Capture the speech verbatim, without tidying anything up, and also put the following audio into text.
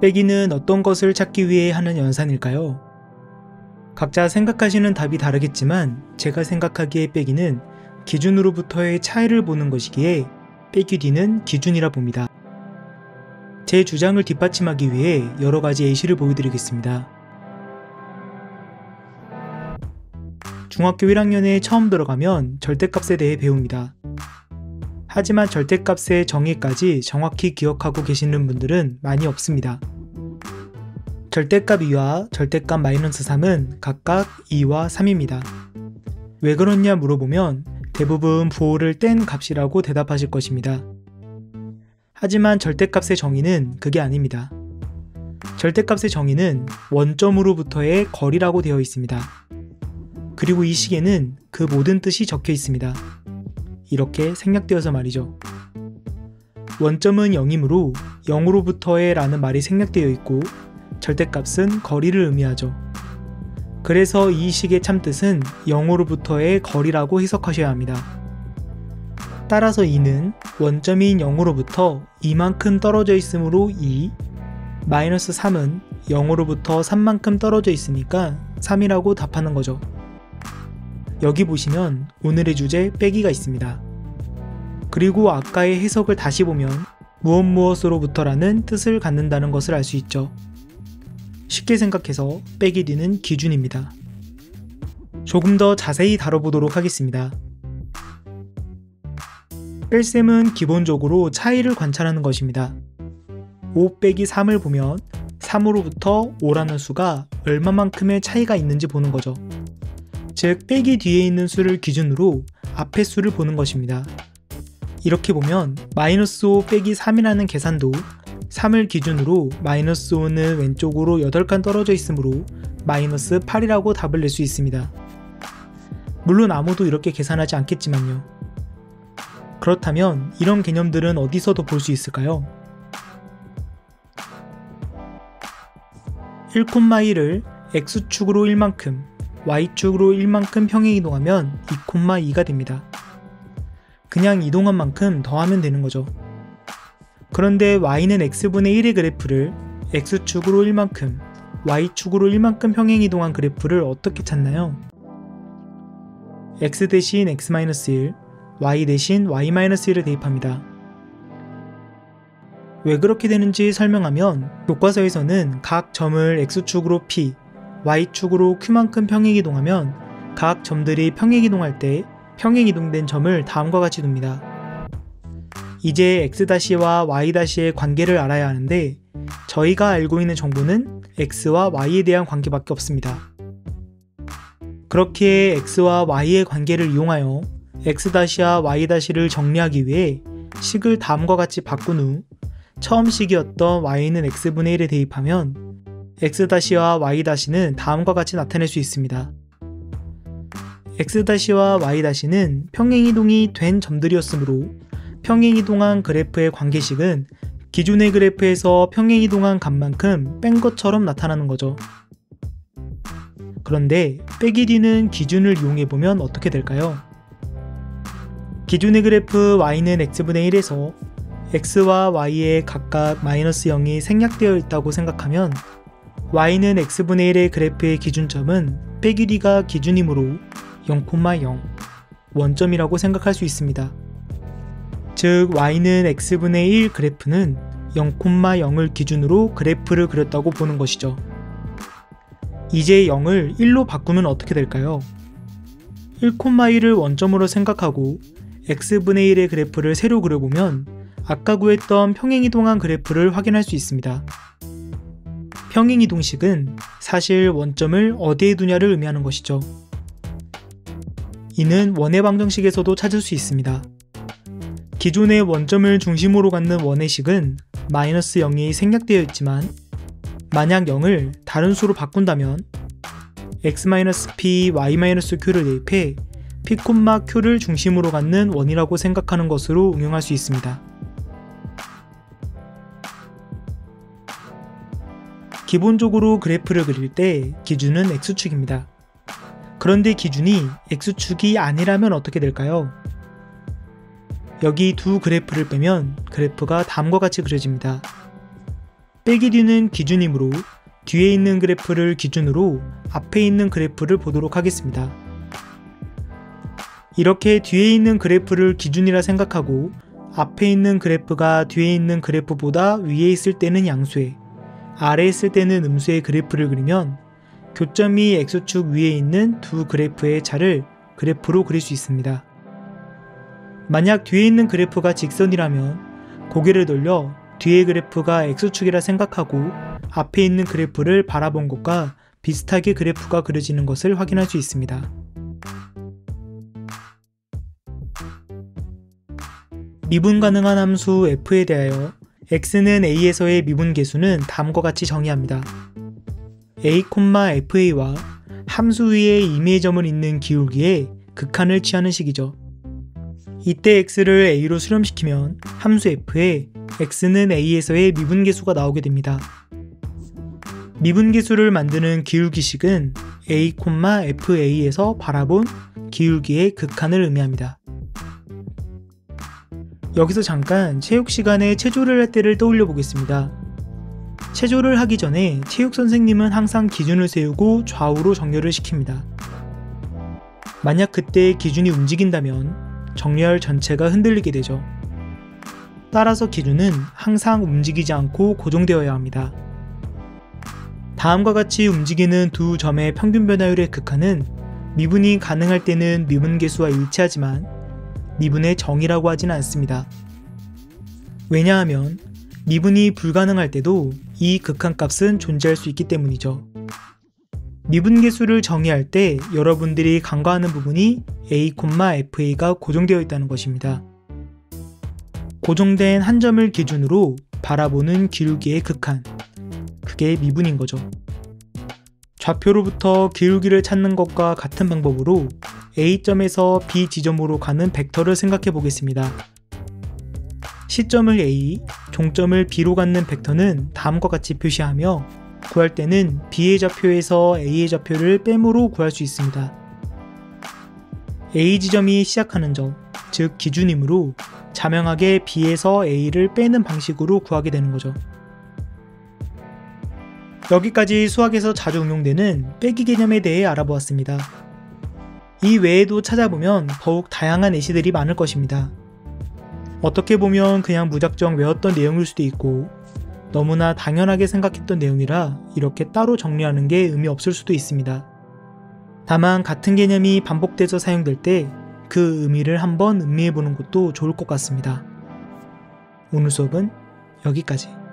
빼기는 어떤 것을 찾기 위해 하는 연산일까요? 각자 생각하시는 답이 다르겠지만 제가 생각하기에 빼기는 기준으로부터의 차이를 보는 것이기에 빼기 뒤는 기준이라 봅니다. 제 주장을 뒷받침하기 위해 여러 가지 예시를 보여드리겠습니다. 중학교 일 학년에 처음 들어가면 절대값에 대해 배웁니다. 하지만 절대값의 정의까지 정확히 기억하고 계시는 분들은 많이 없습니다. 절대값 이와 절대값 마이너스 삼은 각각 이와 삼입니다. 왜 그렇냐 물어보면 대부분 부호를 뗀 값이라고 대답하실 것입니다. 하지만 절대값의 정의는 그게 아닙니다. 절대값의 정의는 원점으로부터의 거리라고 되어 있습니다. 그리고 이 시계는 그 모든 뜻이 적혀 있습니다. 이렇게 생략되어서 말이죠. 원점은 영이므로 영으로부터의 라는 말이 생략되어 있고 절대값은 거리를 의미하죠. 그래서 이 식의 참뜻은 영으로부터의 거리라고 해석하셔야 합니다. 따라서 이는 원점인 영으로부터 이만큼 떨어져 있으므로 이, 마이너스 삼은 영으로부터 삼만큼 떨어져 있으니까 삼이라고 답하는 거죠. 여기 보시면 오늘의 주제 빼기가 있습니다. 그리고 아까의 해석을 다시 보면 무엇 무엇으로부터라는 뜻을 갖는다는 것을 알 수 있죠. 쉽게 생각해서 빼기 뒤는 기준입니다. 조금 더 자세히 다뤄보도록 하겠습니다. 뺄셈은 기본적으로 차이를 관찰하는 것입니다. 오 빼기 삼을 보면 삼으로부터 오라는 수가 얼마만큼의 차이가 있는지 보는 거죠. 즉 빼기 뒤에 있는 수를 기준으로 앞의 수를 보는 것입니다. 이렇게 보면 마이너스 오 빼기 삼이라는 계산도 삼을 기준으로 마이너스 오는 왼쪽으로 여덟 칸 떨어져 있으므로 마이너스 팔이라고 답을 낼 수 있습니다. 물론 아무도 이렇게 계산하지 않겠지만요. 그렇다면 이런 개념들은 어디서도 볼 수 있을까요? 일 콤마 일을 x축으로 일만큼, y축으로 일만큼 평행 이동하면 이 콤마 이가 됩니다. 그냥 이동한 만큼 더하면 되는 거죠. 그런데 y는 x분의 일의 그래프를 x축으로 일만큼, y축으로 일만큼 평행 이동한 그래프를 어떻게 찾나요? x 대신 엑스 마이너스 일, y 대신 와이 마이너스 일을 대입합니다. 왜 그렇게 되는지 설명하면 교과서에서는 각 점을 x축으로 p, y축으로 q만큼 평행 이동하면 각 점들이 평행 이동할 때 평행 이동된 점을 다음과 같이 둡니다. 이제 x-와 y-의 관계를 알아야 하는데 저희가 알고 있는 정보는 x와 y에 대한 관계밖에 없습니다. 그렇기에 x와 y의 관계를 이용하여 x-와 y-를 정리하기 위해 식을 다음과 같이 바꾼 후 처음 식이었던 y는 x분의 일에 대입하면 x-와 y-는 다음과 같이 나타낼 수 있습니다. x-와 y-는 평행이동이 된 점들이었으므로 평행이동한 그래프의 관계식은 기존의 그래프에서 평행이동한 값만큼 뺀 것처럼 나타나는 거죠. 그런데 빼기 뒤는 기준을 이용해보면 어떻게 될까요? 기존의 그래프 y는 x분의 일에서 x와 y에 각각 마이너스 영이 생략되어 있다고 생각하면 y는 x분의 일의 그래프의 기준점은 빼기 뒤가 기준이므로 영 영, 원점이라고 생각할 수 있습니다. 즉 y는 x분의 일 그래프는 영 영 을 기준으로 그래프를 그렸다고 보는 것이죠. 이제 영을 일로 바꾸면 어떻게 될까요? 일 콤마 일을 원점으로 생각하고 x분의 일의 그래프를 세로 그려보면 아까 구했던 평행이동한 그래프를 확인할 수 있습니다. 평행이동식은 사실 원점을 어디에 두냐를 의미하는 것이죠. 이는 원의 방정식에서도 찾을 수 있습니다. 기존의 원점을 중심으로 갖는 원의 식은 마이너스 영이 생략되어 있지만 만약 영을 다른 수로 바꾼다면 x-p, y-q를 대입해 p,q를 중심으로 갖는 원이라고 생각하는 것으로 응용할 수 있습니다. 기본적으로 그래프를 그릴 때 기준은 x축입니다. 그런데 기준이 x축이 아니라면 어떻게 될까요? 여기 두 그래프를 빼면 그래프가 다음과 같이 그려집니다. 빼기 뒤는 기준이므로 뒤에 있는 그래프를 기준으로 앞에 있는 그래프를 보도록 하겠습니다. 이렇게 뒤에 있는 그래프를 기준이라 생각하고 앞에 있는 그래프가 뒤에 있는 그래프보다 위에 있을 때는 양수에, 아래에 있을 때는 음수의 그래프를 그리면 교점이 X축 위에 있는 두 그래프의 차를 그래프로 그릴 수 있습니다. 만약 뒤에 있는 그래프가 직선이라면 고개를 돌려 뒤의 그래프가 X축이라 생각하고 앞에 있는 그래프를 바라본 것과 비슷하게 그래프가 그려지는 것을 확인할 수 있습니다. 미분 가능한 함수 f에 대하여 x는 a에서의 미분 계수는 다음과 같이 정의합니다. a, fa와 함수 위에 임의의 점을 잇는 기울기에 극한을 취하는 식이죠. 이때 x를 a로 수렴시키면 함수 f에 x는 a에서의 미분계수가 나오게 됩니다. 미분계수를 만드는 기울기식은 a, fa에서 바라본 기울기의 극한을 의미합니다. 여기서 잠깐 체육시간에 체조를 할 때를 떠올려 보겠습니다. 체조를 하기 전에 체육선생님은 항상 기준을 세우고 좌우로 정렬을 시킵니다. 만약 그때 기준이 움직인다면 정렬 전체가 흔들리게 되죠. 따라서 기준은 항상 움직이지 않고 고정되어야 합니다. 다음과 같이 움직이는 두 점의 평균 변화율의 극한은 미분이 가능할 때는 미분계수와 일치하지만 미분의 정이라고 하진 않습니다. 왜냐하면 미분이 불가능할 때도 이 극한값은 존재할 수 있기 때문이죠. 미분계수를 정의할 때 여러분들이 간과하는 부분이 a, fa가 고정되어 있다는 것입니다. 고정된 한 점을 기준으로 바라보는 기울기의 극한, 그게 미분인 거죠. 좌표로부터 기울기를 찾는 것과 같은 방법으로 A점에서 B지점으로 가는 벡터를 생각해 보겠습니다. 시점을 A, 종점을 B로 갖는 벡터는 다음과 같이 표시하며 구할 때는 B의 좌표에서 A의 좌표를 뺨으로 구할 수 있습니다. A지점이 시작하는 점, 즉 기준이므로 자명하게 B에서 A를 빼는 방식으로 구하게 되는 거죠. 여기까지 수학에서 자주 응용되는 빼기 개념에 대해 알아보았습니다. 이 외에도 찾아보면 더욱 다양한 예시들이 많을 것입니다. 어떻게 보면 그냥 무작정 외웠던 내용일 수도 있고 너무나 당연하게 생각했던 내용이라 이렇게 따로 정리하는 게 의미 없을 수도 있습니다. 다만 같은 개념이 반복돼서 사용될 때 그 의미를 한번 음미해보는 것도 좋을 것 같습니다. 오늘 수업은 여기까지.